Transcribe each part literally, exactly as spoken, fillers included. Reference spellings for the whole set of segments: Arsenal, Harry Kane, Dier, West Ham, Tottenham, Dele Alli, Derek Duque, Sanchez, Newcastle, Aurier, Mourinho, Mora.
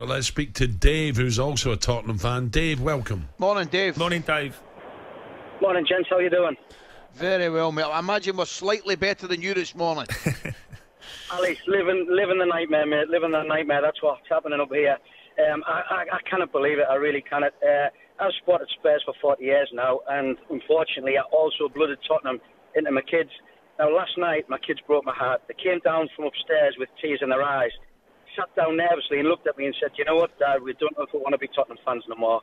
Well, let's speak to Dave, who's also a Tottenham fan. Dave, welcome. Morning, Dave. Morning, Dave. Morning, gents. How you doing? Very well, mate. I imagine we're slightly better than you this morning. Alex, living, living the nightmare, mate. Living the nightmare. That's what's happening up here. Um, I, I, I cannot believe it. I really cannot. Uh, I've supported Spurs for forty years now, and unfortunately, I also blooded Tottenham into my kids. Now, last night, my kids broke my heart. They came down from upstairs with tears in their eyes, sat down nervously and looked at me and said, "You know what, Dad, we don't know if we want to be Tottenham fans no more."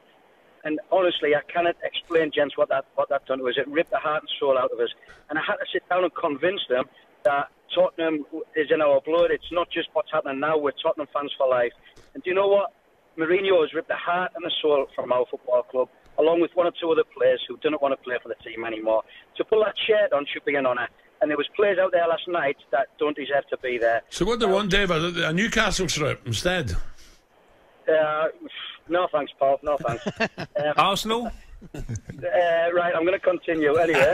And honestly, I cannot explain, gents, what that what that done to us. It ripped the heart and soul out of us. And I had to sit down and convince them that Tottenham is in our blood. It's not just what's happening now. We're Tottenham fans for life. And do you know what? Mourinho has ripped the heart and the soul from our football club, along with one or two other players who don't want to play for the team anymore. To pull that shirt on should be an honour. And there was players out there last night that don't deserve to be there. So what do you want, Dave? A Newcastle strip instead? Uh, no thanks, Paul. No thanks. um, Arsenal? Uh, right, I'm going to continue anyway.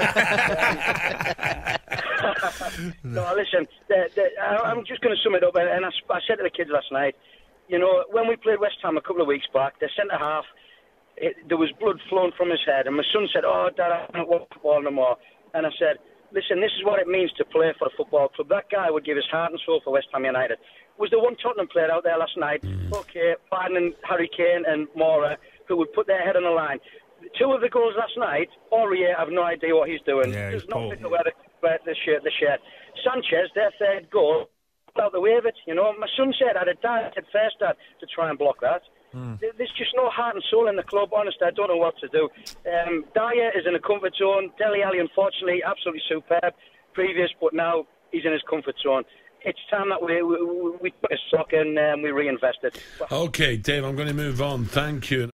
um, no, listen, the, the, I'm just going to sum it up. And I, I said to the kids last night, you know, when we played West Ham a couple of weeks back, the centre-half, there was blood flowing from his head. And my son said, "Oh, Dad, I don't want football no more." And I said, listen, this is what it means to play for a football club. That guy would give his heart and soul for West Ham United. Was the one Tottenham player out there last night, okay, Biden, Harry Kane and Mora, who would put their head on the line. Two of the goals last night, Aurier, I have no idea what he's doing. Yeah, he's does not fit the weather, the shirt, the shirt. Sanchez, their third goal, out the way of it, you know. My son said, I'd have died at first, Dad, to try and block that. Mm. There's just no heart and soul in the club, honestly. I don't know what to do. Um, Dier is in a comfort zone. Dele Alli, unfortunately, absolutely superb. Previous, but now he's in his comfort zone. It's time that we, we, we put a sock in and um, we reinvest it. Okay, Dave, I'm going to move on. Thank you.